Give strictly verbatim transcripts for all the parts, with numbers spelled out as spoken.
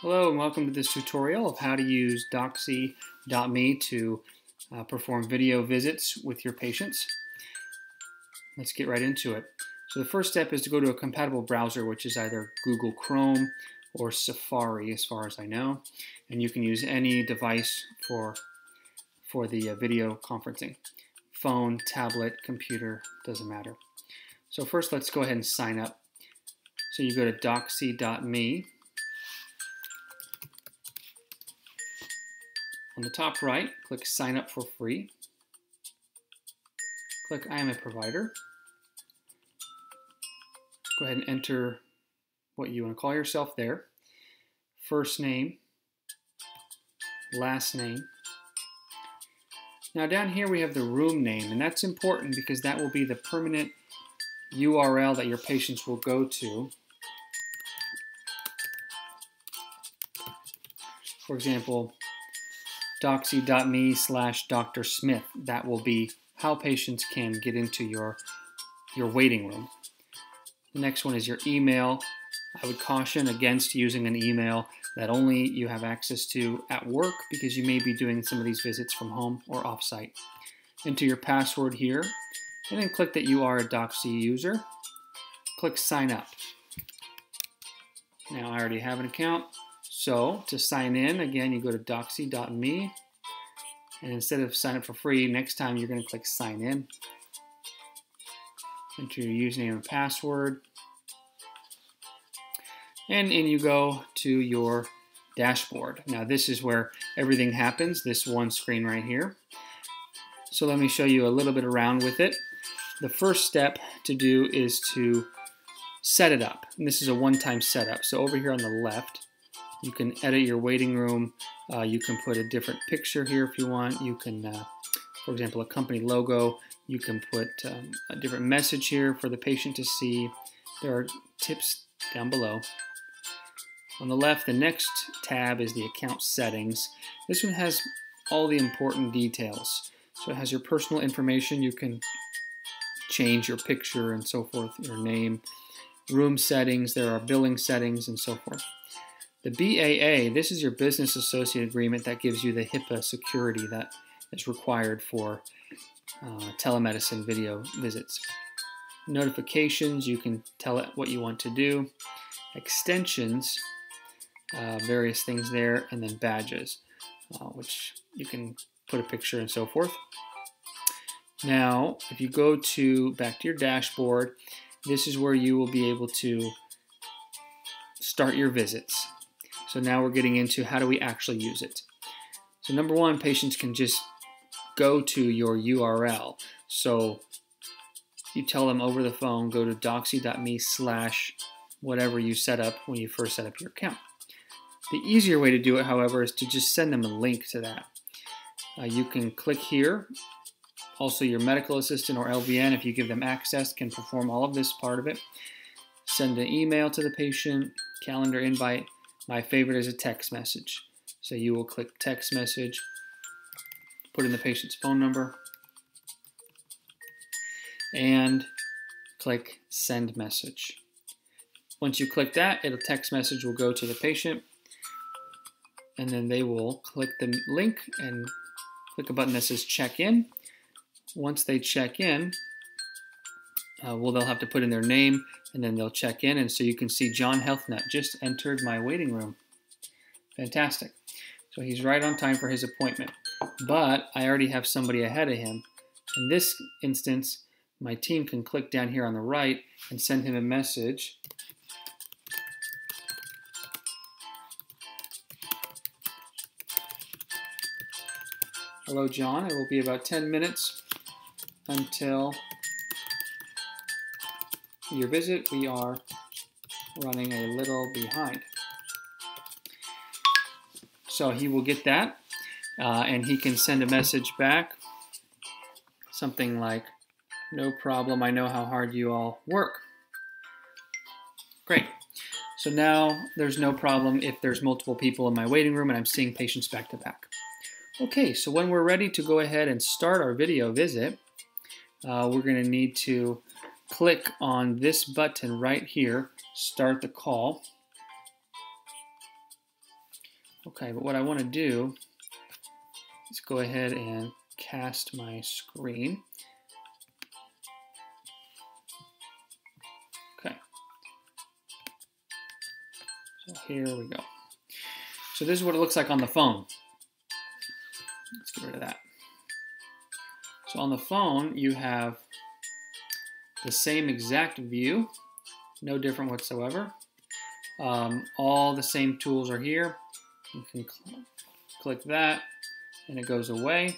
Hello and welcome to this tutorial of how to use Doxy dot me to uh, perform video visits with your patients. Let's get right into it. So the first step is to go to a compatible browser, which is either Google Chrome or Safari as far as I know, and you can use any device for, for the uh, video conferencing. Phone, tablet, computer, doesn't matter. So first let's go ahead and sign up. So you go to Doxy dot me. On the top right, click Sign Up for Free. Click I am a provider. Go ahead and enter what you want to call yourself there. First name, last name. Now down here we have the room name, and that's important because that will be the permanent U R L that your patients will go to. For example, doxy.me slash Doctor Smith. That will be how patients can get into your, your waiting room. The next one is your email. I would caution against using an email that only you have access to at work because you may be doing some of these visits from home or offsite. Enter your password here, and then click that you are a Doxy user. Click sign up. Now I already have an account, so to sign in, again, you go to doxy dot me, and instead of sign up for free, next time you're going to click sign in. Enter your username and password, and in you go to your dashboard. Now this is where everything happens, this one screen right here. So let me show you a little bit around with it. The first step to do is to set it up. And this is a one-time setup. So over here on the left, you can edit your waiting room. Uh, you can put a different picture here if you want. You can, uh, for example, a company logo. You can put um, a different message here for the patient to see. There are tips down below. On the left, the next tab is the account settings. This one has all the important details. So it has your personal information. You can change your picture and so forth, your name, room settings, there are billing settings and so forth. The B A A, this is your business associate agreement that gives you the HIPAA security that is required for uh, telemedicine video visits. Notifications, you can tell it what you want to do. Extensions, uh, various things there, and then badges, uh, which you can put a picture and so forth. Now, if you go to back to your dashboard, this is where you will be able to start your visits. So now we're getting into how do we actually use it. So number one, patients can just go to your U R L. So you tell them over the phone, go to doxy dot me slash whatever you set up when you first set up your account. The easier way to do it, however, is to just send them a link to that. Uh, you can click here. Also, your medical assistant or L V N, if you give them access, can perform all of this part of it. Send an email to the patient, calendar invite. My favorite is a text message. So you will click text message, put in the patient's phone number, and click send message. Once you click that, a text message will go to the patient, and then they will click the link and click a button that says check in. Once they check in, uh, well, they'll have to put in their name, and then they'll check in, and so you can see John Healthnut just entered my waiting room. Fantastic. So he's right on time for his appointment, but I already have somebody ahead of him. In this instance, my team can click down here on the right and send him a message. Hello, John. It will be about ten minutes until your visit. We are running a little behind. So he will get that, uh, and he can send a message back, something like, no problem, I know how hard you all work. Great. So now there's no problem if there's multiple people in my waiting room and I'm seeing patients back to back. Okay, so when we're ready to go ahead and start our video visit, uh, we're going to need to click on this button right here, start the call. Okay, but what I want to do is go ahead and cast my screen. Okay. So here we go. So this is what it looks like on the phone. Let's get rid of that. So on the phone, you have the same exact view, no different whatsoever. Um, all the same tools are here. You can cl- click that and it goes away,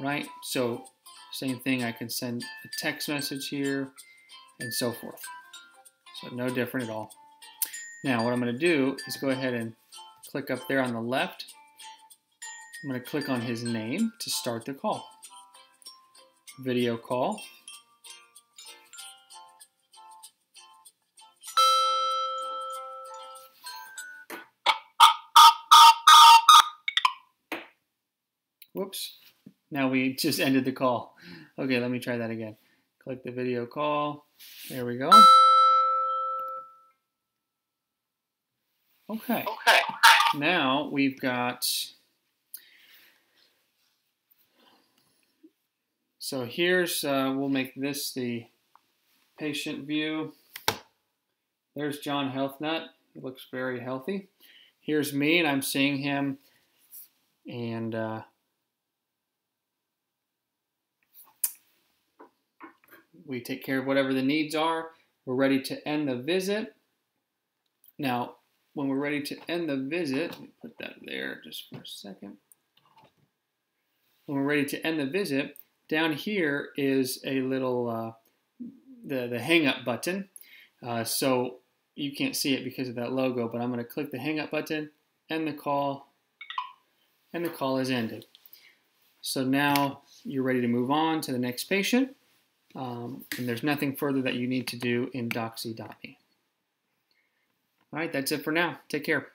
right? So same thing, I can send a text message here and so forth. So no different at all. Now what I'm gonna do is go ahead and click up there on the left. I'm gonna click on his name to start the call. Video call. Whoops, now we just ended the call. Okay, let me try that again. Click the video call, there we go. Okay, okay. Now we've got, so here's, uh, we'll make this the patient view. There's John Healthnut, he looks very healthy. Here's me and I'm seeing him and uh, we take care of whatever the needs are. We're ready to end the visit. Now, when we're ready to end the visit, let me put that there just for a second. When we're ready to end the visit, down here is a little, uh, the, the hang up button. Uh, so you can't see it because of that logo, but I'm gonna click the hang up button, end the call, and the call is ended. So now you're ready to move on to the next patient. Um, and there's nothing further that you need to do in Doxy dot me. All right, that's it for now. Take care.